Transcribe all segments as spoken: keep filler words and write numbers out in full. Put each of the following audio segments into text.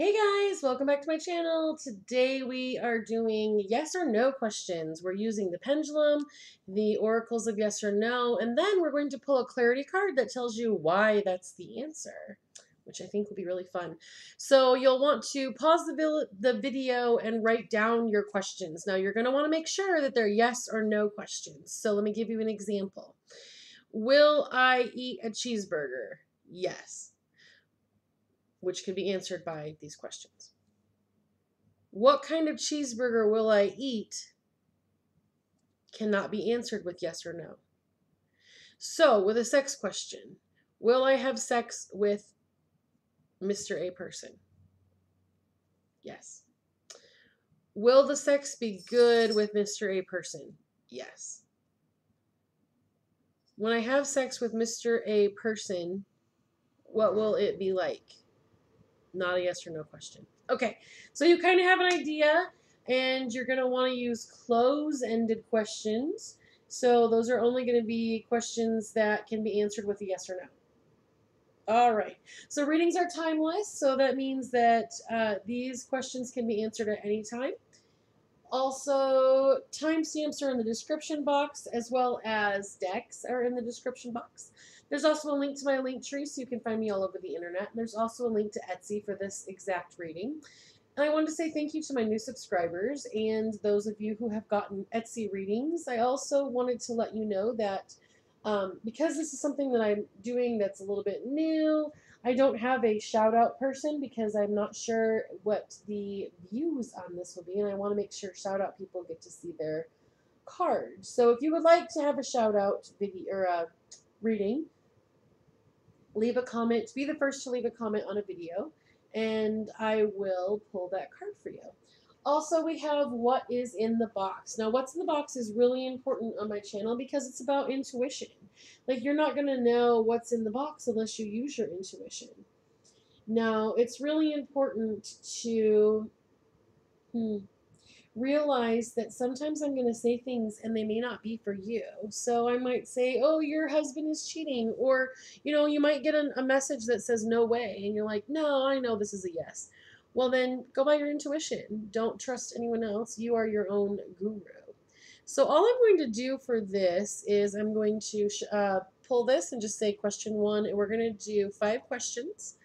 Hey guys, welcome back to my channel. Today we are doing yes or no questions. We're using the pendulum, the oracles of yes or no, and then we're going to pull a clarity card that tells you why that's the answer, which I think will be really fun. So you'll want to pause the, the video and write down your questions. Now you're going to want to make sure that they're yes or no questions. So let me give you an example. Will I eat a cheeseburger? Yes. Which can be answered by these questions. What kind of cheeseburger will I eat? Cannot be answered with yes or no. So with a sex question, will I have sex with Mister A person? Yes. Will the sex be good with Mister A person? Yes. When I have sex with Mister A person, what will it be like? Not a yes or no question. Okay, so you kind of have an idea, and you're going to want to use close-ended questions. So those are only going to be questions that can be answered with a yes or no. All right, so readings are timeless, so that means that uh, these questions can be answered at any time. Also, timestamps are in the description box, as well as decks are in the description box. There's also a link to my Linktree, so you can find me all over the internet. And there's also a link to Etsy for this exact reading. And I wanted to say thank you to my new subscribers and those of you who have gotten Etsy readings. I also wanted to let you know that um, because this is something that I'm doing that's a little bit new, I don't have a shout out person because I'm not sure what the views on this will be, and I want to make sure shout out people get to see their cards. So if you would like to have a shout out video or a reading, leave a comment, be the first to leave a comment on a video, and I will pull that card for you. Also, we have what is in the box. Now, what's in the box is really important on my channel because it's about intuition. Like, you're not going to know what's in the box unless you use your intuition. Now, it's really important to hmm, realize that sometimes I'm going to say things and they may not be for you. So I might say, oh, your husband is cheating. Or, you know, you might get an, a message that says no way. And you're like, no, I know this is a yes. Well, then go by your intuition. Don't trust anyone else. You are your own guru. So all I'm going to do for this is I'm going to uh, pull this and just say question one, and we're going to do five questions,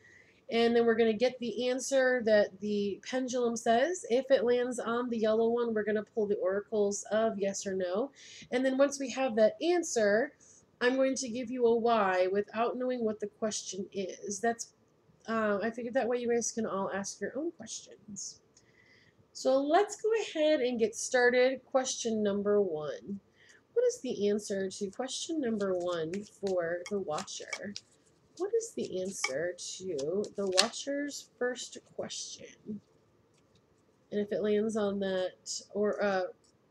and then we're going to get the answer that the pendulum says. If it lands on the yellow one, we're going to pull the oracles of yes or no, and then once we have that answer, I'm going to give you a why without knowing what the question is. That's Um, I figured that way you guys can all ask your own questions. So let's go ahead and get started. Question number one. What is the answer to question number one for the Watcher? What is the answer to the Watcher's first question? And if it lands on that, or uh,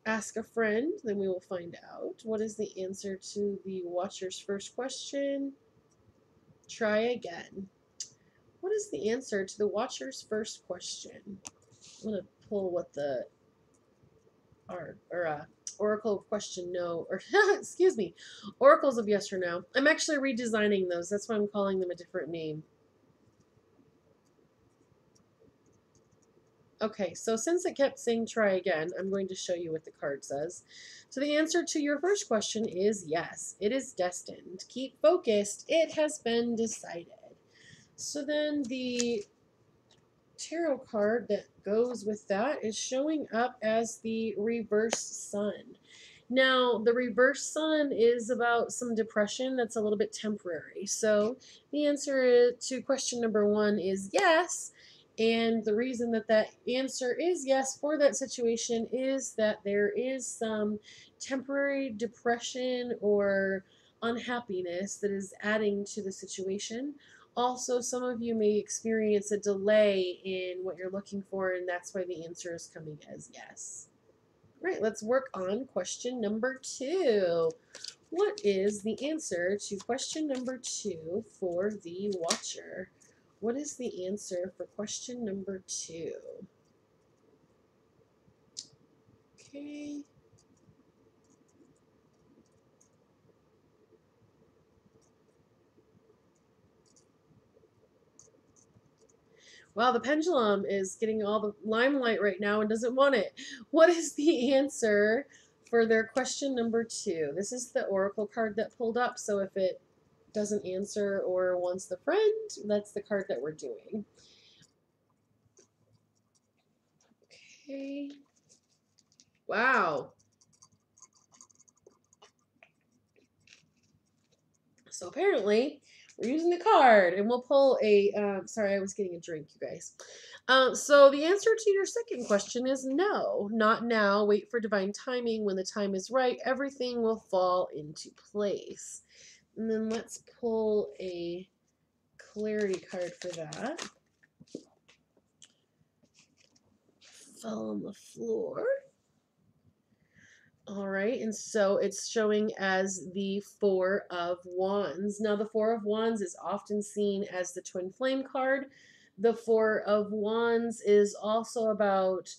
ask a friend, then we will find out. What is the answer to the Watcher's first question? Try again. What is the answer to the Watcher's first question? I'm going to pull what the or, or, uh, Oracle of Question No, or excuse me, Oracles of Yes or No. I'm actually redesigning those. That's why I'm calling them a different name. Okay, so since it kept saying try again, I'm going to show you what the card says. So the answer to your first question is yes. It is destined. Keep focused. It has been decided. So then the tarot card that goes with that is showing up as the reverse sun. Now, the reverse sun is about some depression that's a little bit temporary. So the answer to question number one is yes. And the reason that that answer is yes for that situation is that there is some temporary depression or unhappiness that is adding to the situation. Also, some of you may experience a delay in what you're looking for, and that's why the answer is coming as yes. All right, let's work on question number two. What is the answer to question number two for the Watcher? What is the answer for question number two? Okay. Wow, the pendulum is getting all the limelight right now and doesn't want it. What is the answer for their question number two? This is the oracle card that pulled up, so if it doesn't answer or wants the friend, that's the card that we're doing. Okay. Wow. So apparently we're using the card, and we'll pull a, um, sorry, I was getting a drink, you guys. Um, so the answer to your second question is no, not now. Wait for divine timing. When the time is right, everything will fall into place. And then let's pull a clarity card for that. Fell on the floor. All right, and so it's showing as the Four of Wands. Now, the Four of Wands is often seen as the twin flame card. The Four of Wands is also about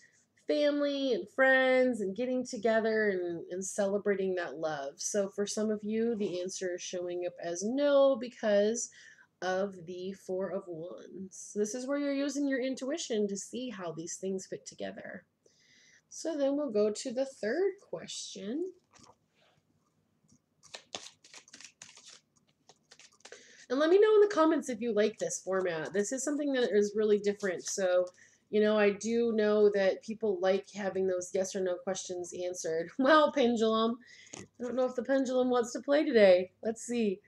family and friends and getting together and, and celebrating that love. So for some of you, the answer is showing up as no because of the Four of Wands. This is where you're using your intuition to see how these things fit together. So then we'll go to the third question. And let me know in the comments if you like this format. This is something that is really different. So, you know, I do know that people like having those yes or no questions answered. Well, pendulum, I don't know if the pendulum wants to play today. Let's see.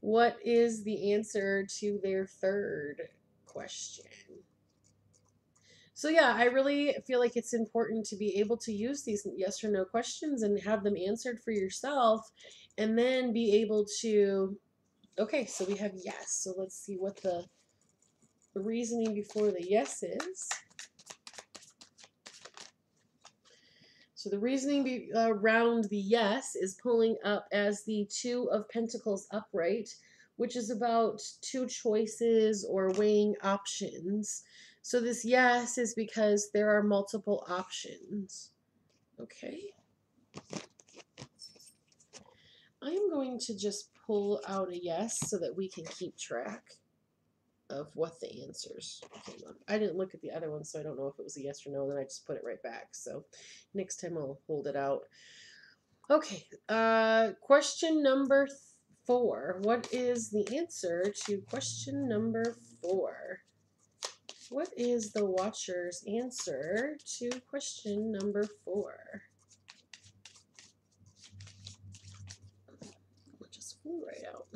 What is the answer to their third question? So yeah, I really feel like it's important to be able to use these yes or no questions and have them answered for yourself, and then be able to, okay, so we have yes. So let's see what the reasoning before the yes is. So the reasoning be, uh, around the yes is pulling up as the Two of Pentacles upright, which is about two choices or weighing options. So this yes is because there are multiple options. Okay. I'm going to just pull out a yes so that we can keep track of what the answers came up. I didn't look at the other one, so I don't know if it was a yes or no, and then I just put it right back. So next time I'll hold it out. Okay. Uh, question number three. Four. What is the answer to question number four? What is the Watcher's answer to question number four? It just flew right out.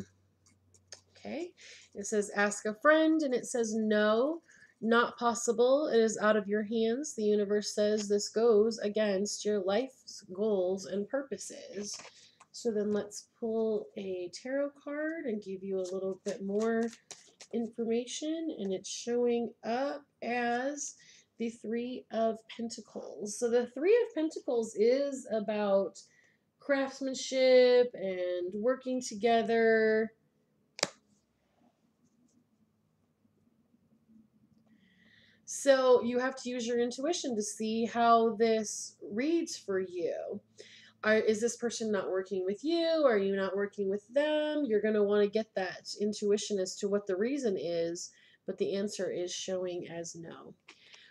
Okay. It says ask a friend, and it says no, not possible. It is out of your hands. The universe says this goes against your life's goals and purposes. So then let's pull a tarot card and give you a little bit more information, and it's showing up as the Three of Pentacles. So the Three of Pentacles is about craftsmanship and working together. So you have to use your intuition to see how this reads for you. Are, is this person not working with you? Are you not working with them? You're going to want to get that intuition as to what the reason is, but the answer is showing as no.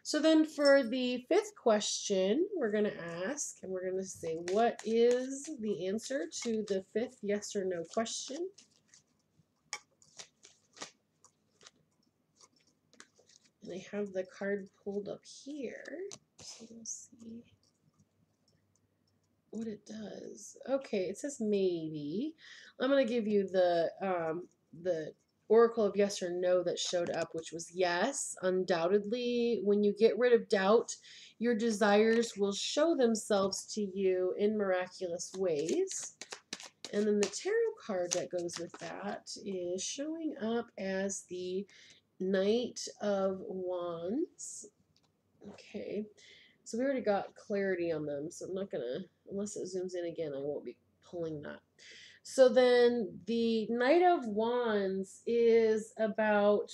So then for the fifth question, we're going to ask, and we're going to say, what is the answer to the fifth yes or no question? And I have the card pulled up here, so we'll see what it does. Okay, it says maybe. I'm going to give you the um, the oracle of yes or no that showed up, which was yes, undoubtedly. When you get rid of doubt, your desires will show themselves to you in miraculous ways. And then the tarot card that goes with that is showing up as the Knight of Wands. Okay. So we already got clarity on them, so I'm not going to, unless it zooms in again, I won't be pulling that. So then the Knight of Wands is about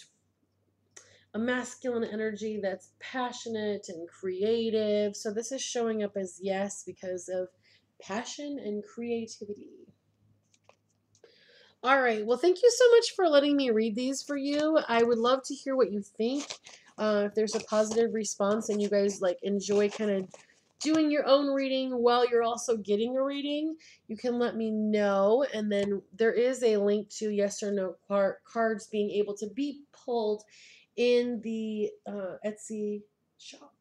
a masculine energy that's passionate and creative. So this is showing up as yes because of passion and creativity. All right, well, thank you so much for letting me read these for you. I would love to hear what you think. Uh, if there's a positive response and you guys like enjoy kind of doing your own reading while you're also getting a reading, you can let me know. And then there is a link to yes or no car cards being able to be pulled in the uh, Etsy shop.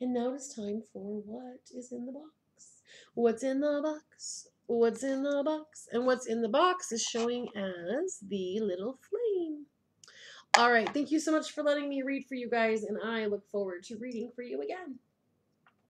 And now it's time for what is in the box. What's in the box? What's in the box? And what's in the box is showing as the little flame. All right, thank you so much for letting me read for you guys, and I look forward to reading for you again.